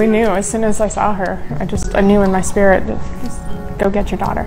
we knew as soon as I saw her. I knew in my spirit, just go get your daughter.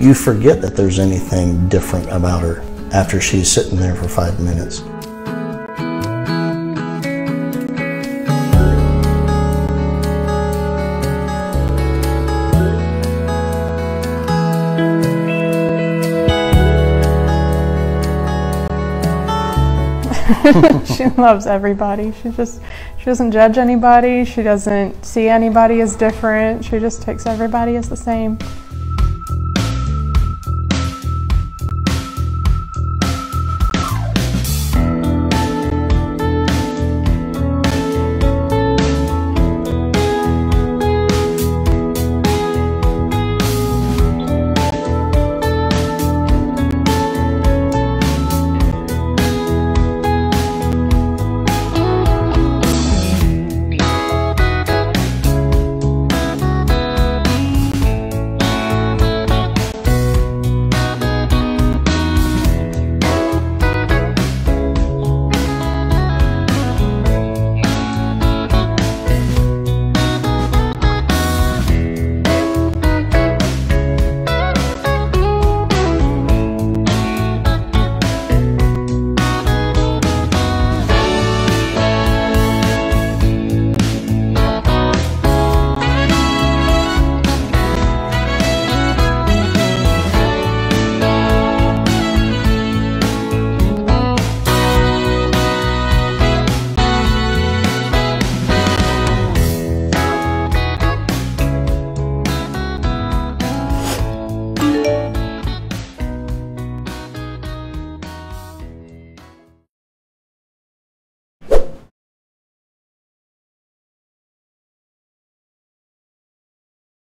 You forget that there's anything different about her after she's sitting there for 5 minutes. She loves everybody. She doesn't judge anybody. She doesn't see anybody as different. She just takes everybody as the same.